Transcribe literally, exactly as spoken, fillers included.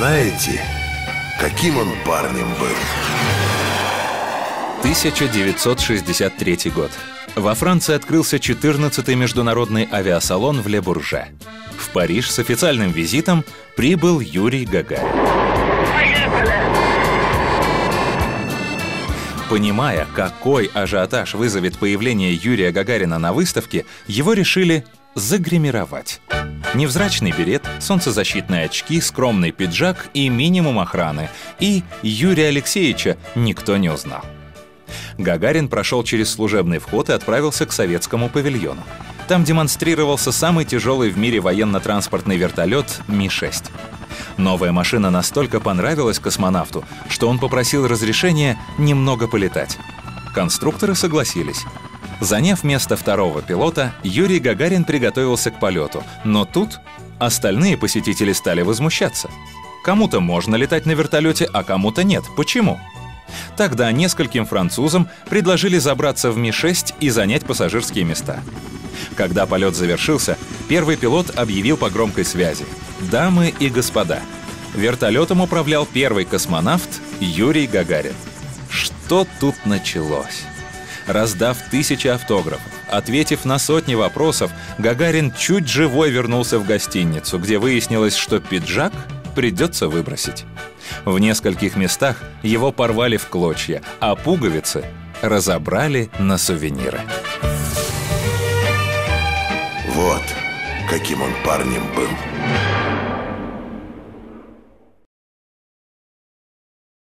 знаете, каким он парнем был? тысяча девятьсот шестьдесят третий год. Во Франции открылся четырнадцатый международный авиасалон в Ле-Бурже. В Париж с официальным визитом прибыл Юрий Гагарин. Понимая, какой ажиотаж вызовет появление Юрия Гагарина на выставке, его решили загримировать. Невзрачный берет, солнцезащитные очки, скромный пиджак и минимум охраны. И Юрия Алексеевича никто не узнал. Гагарин прошел через служебный вход и отправился к советскому павильону. Там демонстрировался самый тяжелый в мире военно-транспортный вертолет Ми шесть. Новая машина настолько понравилась космонавту, что он попросил разрешения немного полетать. Конструкторы согласились. Заняв место второго пилота, Юрий Гагарин приготовился к полету, но тут остальные посетители стали возмущаться. Кому-то можно летать на вертолете, а кому-то нет. Почему? Тогда нескольким французам предложили забраться в Ми шесть и занять пассажирские места. Когда полет завершился, первый пилот объявил по громкой связи: «Дамы и господа, вертолетом управлял первый космонавт Юрий Гагарин». Что тут началось? Раздав тысячи автографов, ответив на сотни вопросов, Гагарин чуть живой вернулся в гостиницу, где выяснилось, что пиджак придется выбросить. В нескольких местах его порвали в клочья, а пуговицы разобрали на сувениры. Вот каким он парнем был.